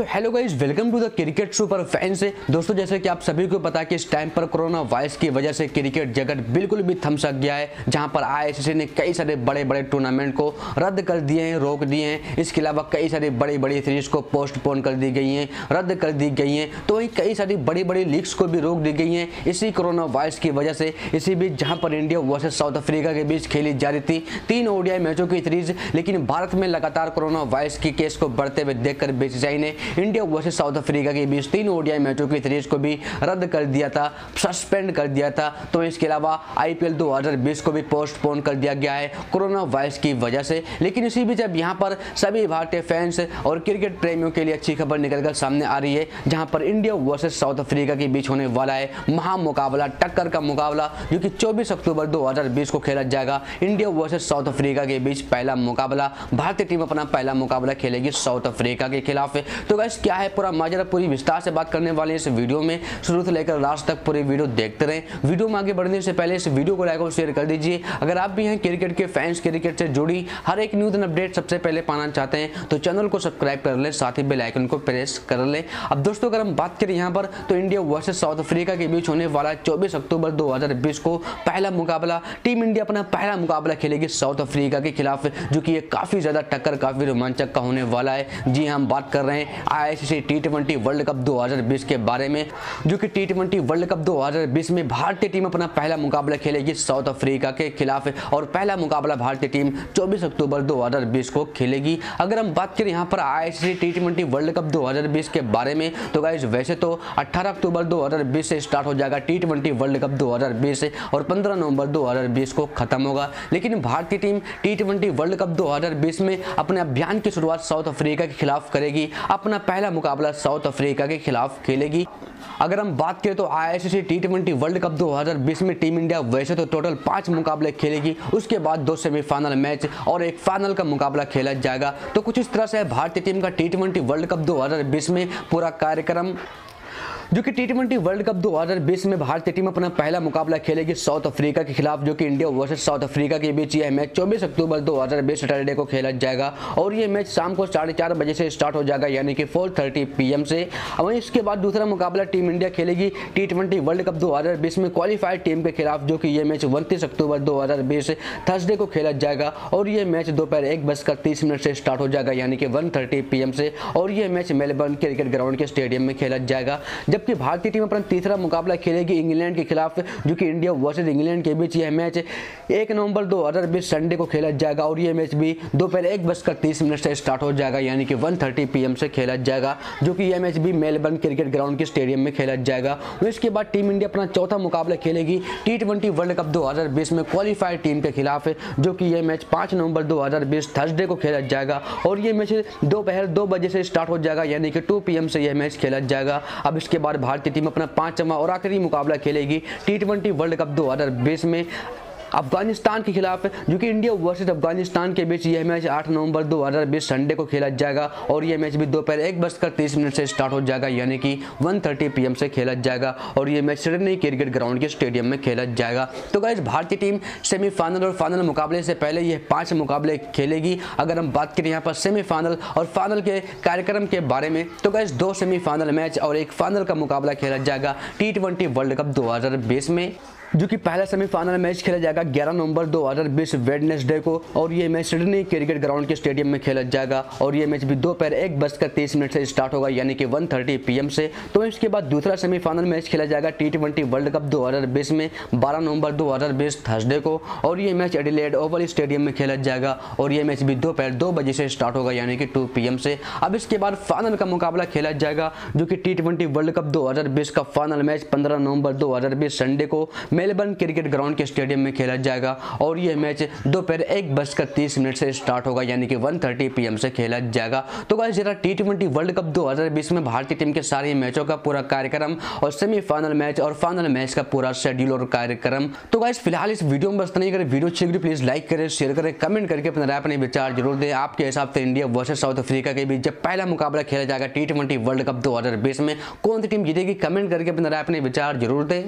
So hello guys, welcome to the cricket super fans. दोस्तों जैसे कि आप सभी को पता है कि इस टाइम पर कोरोना वायरस की वजह से क्रिकेट जगत बिल्कुल भी थम सा गया है, जहां पर आईसीसी ने कई सारे बड़े बड़े टूर्नामेंट को रद्द कर दिए हैं, रोक दिए हैं। इसके अलावा कई सारी बड़ी बड़ी सीरीज को पोस्टपोन कर दी गई हैं, रद्द कर दी गई हैं। तो वहीं कई सारी बड़ी बड़ी लीग्स को भी रोक दी गई हैं इसी कोरोना वायरस की वजह से। इसी बीच जहाँ पर इंडिया वर्सेज साउथ अफ्रीका के बीच खेली जा रही थी 3 ओडीआई मैचों की सीरीज, लेकिन भारत में लगातार कोरोना वायरस के केस को बढ़ते हुए देखकर बीसीसीआई ने इंडिया वर्सेस साउथ अफ्रीका के बीच 3 ओडीआई मैचों की सीरीज को भी रद्द कर दिया था, सस्पेंड कर दिया था। तो इसके अलावा आईपीएल 2020 को भी पोस्टपोन कर दिया गया है कोरोना वायरस की वजह से। लेकिन इसी बीच अब यहाँ पर सभी भारतीय फैंस और क्रिकेट प्रेमियों के लिए अच्छी खबर निकलकर सामने आ रही है, जहाँ पर इंडिया वर्सेज साउथ अफ्रीका के बीच होने वाला है महामुकाबला, टक्कर का मुकाबला, जो कि 24 अक्टूबर 2020 को खेला जाएगा। इंडिया वर्सेज साउथ अफ्रीका के बीच पहला मुकाबला, भारतीय टीम अपना पहला मुकाबला खेलेगी साउथ अफ्रीका के खिलाफ। तो गाइस क्या है पूरा माजरा, पूरी विस्तार से बात करने वाले इस वीडियो में, शुरू से लेकर लास्ट तक पूरी वीडियो देखते रहें। वीडियो में आगे बढ़ने से पहले इस वीडियो को लाइक और शेयर कर दीजिए। अगर आप भी हैं क्रिकेट के फैंस, क्रिकेट से जुड़ी हर एक न्यूज़ एंड अपडेट सबसे पहले पाना चाहते हैं तो चैनल को सब्सक्राइब कर लें, साथ ही बेल आइकन को प्रेस कर लें। अब दोस्तों अगर हम बात करें यहाँ पर, तो इंडिया वर्सेज साउथ अफ्रीका के बीच होने वाला 24 अक्टूबर 2020 को पहला मुकाबला, टीम इंडिया अपना पहला मुकाबला खेलेगी साउथ अफ्रीका के खिलाफ, जो कि ये काफ़ी ज़्यादा टक्कर, काफ़ी रोमांचक का होने वाला है। जी हम बात कर रहे हैं ICC T20 वर्ल्ड कप 2020 के बारे में, जो कि T20 वर्ल्ड कप 2020 में भारतीय टीम अपना पहला मुकाबला खेलेगी साउथ अफ्रीका के खिलाफ, और पहला मुकाबला भारतीय टीम 24 अक्टूबर 2020 को खेलेगी। अगर हम बात करें यहाँ पर ICC T20 वर्ल्ड कप 2020 के बारे में, तो गाइस वैसे तो 18 अक्टूबर 2020 से स्टार्ट हो जाएगा T20 वर्ल्ड कप 2020 और 15 नवंबर 2020 को खत्म होगा। लेकिन भारतीय टीम T20 वर्ल्ड कप 2020 में अपने अभियान की शुरुआत साउथ अफ्रीका के खिलाफ करेगी, अपना पहला मुकाबला साउथ अफ्रीका के खिलाफ खेलेगी। अगर हम बात करें तो आईसीसी T20 वर्ल्ड कप 2020 में टीम इंडिया वैसे तो टोटल 5 मुकाबले खेलेगी, उसके बाद 2 सेमीफाइनल मैच और 1 फाइनल का मुकाबला खेला जाएगा। तो कुछ इस तरह से भारतीय टीम का T20 वर्ल्ड कप 2020 में पूरा कार्यक्रम, जो कि T20 वर्ल्ड कप 2020 में भारतीय टीम अपना पहला मुकाबला खेलेगी साउथ अफ्रीका के खिलाफ, जो कि इंडिया वर्सेज साउथ अफ्रीका के बीच यह मैच 24 अक्टूबर 2020 सैटरडे को खेला जाएगा, और यह मैच शाम को 4:30 बजे से स्टार्ट हो जाएगा, यानी कि 4:30 PM से। वहीं इसके बाद दूसरा मुकाबला टीम इंडिया खेलेगी T20 वर्ल्ड कप 2020 में क्वालिफाइड टीम के खिलाफ, जो कि यह मैच 29 अक्टूबर 2020 थर्सडे को खेला जाएगा, और यह मैच दोपहर 1:30 से स्टार्ट हो जाएगा, यानी कि 1:30 PM से, और यह मैच मेलबर्न क्रिकेट ग्राउंड के स्टेडियम में खेला जाएगा। जबकि भारतीय टीम अपना तीसरा मुकाबला खेलेगी इंग्लैंड के खिलाफ, जो कि इंडिया वर्सेज इंग्लैंड के बीच यह मैच 1 नवंबर 2020 संडे को खेला जाएगा, और यह मैच भी दोपहर 1:30 से स्टार्ट हो जाएगा, यानी कि 1:30 PM से खेला जाएगा, जो कि यह मैच भी मेलबर्न क्रिकेट ग्राउंड के स्टेडियम में खेला जाएगा। और इसके बाद टीम इंडिया अपना चौथा मुकाबला खेलेगी T20 वर्ल्ड कप 2020 में क्वालिफाइड टीम के खिलाफ, जो कि यह मैच 5 नवंबर 2020 थर्सडे को खेला जाएगा, और यह मैच दोपहर 2 बजे से स्टार्ट हो जाएगा, यानी कि 2 PM से यह मैच खेला जाएगा। अब इसके बार भारतीय टीम अपना 5वां और आखिरी मुकाबला खेलेगी T20 वर्ल्ड कप 2020 में अफगानिस्तान के खिलाफ, जो कि इंडिया वर्सेज अफगानिस्तान के बीच यह मैच 8 नवंबर 2020 संडे को खेला जाएगा, और यह मैच भी दोपहर 1:30 से स्टार्ट हो जाएगा, यानी कि 1:30 PM से खेला जाएगा, और यह मैच सिडनी क्रिकेट ग्राउंड के स्टेडियम में खेला जाएगा। तो गाइस भारतीय टीम सेमीफाइनल और फाइनल मुकाबले से पहले यह 5 मुकाबले खेलेगी। अगर हम बात करें यहाँ पर सेमीफाइनल और फाइनल के कार्यक्रम के बारे में, तो गाइस 2 सेमीफाइनल मैच और 1 फाइनल का मुकाबला खेला जाएगा T20 वर्ल्ड कप 2020 में, जो कि पहला सेमीफाइनल मैच खेला जाएगा 11 नवंबर 2020 वेडनेसडे को, और ये मैच सिडनी क्रिकेट ग्राउंड के स्टेडियम में खेला जाएगा, और ये मैच भी दोपहर 1:30 से स्टार्ट होगा, यानी कि 1:30 PM से। तो इसके बाद दूसरा सेमीफाइनल मैच खेला जाएगा T20 वर्ल्ड कप 2020 में 12 नवंबर 2020 थर्सडे को, और ये मैच एडिलेड ओवल स्टेडियम में खेला जाएगा, और ये मैच भी दोपहर 2 बजे से स्टार्ट होगा, यानी कि 2 PM से। अब इसके बाद फाइनल का मुकाबला खेला जाएगा, जो कि T20 वर्ल्ड कप 2020 का फाइनल मैच 15 नवंबर 2020 संडे को मेलबर्न क्रिकेट ग्राउंड के स्टेडियम में खेला जाएगा, और यह मैच दोपहर 1:30 से स्टार्ट होगा, यानी कि 1:30 PM से खेला जाएगा। तो गाइस जरा T20 वर्ल्ड कप 2020 में भारतीय टीम के सारे मैचों का पूरा कार्यक्रम और सेमीफाइनल मैच और फाइनल मैच का पूरा शेड्यूल और कार्यक्रम। तो गाइस फिलहाल इस वीडियो में बस नहीं करें, वीडियो अच्छी लगी प्लीज लाइक करें, शेयर करें, कमेंट करके अपना राय, अपने विचार जरूर दें। आपके हिसाब से इंडिया वर्सेज साउथ अफ्रीका के बीच जब पहला मुकाबला खेला जाएगा T20 वर्ल्ड कप 2020 में, कौन सी टीम जीतेगी, कमेंट करके अपना राय, अपने विचार जरूर दें।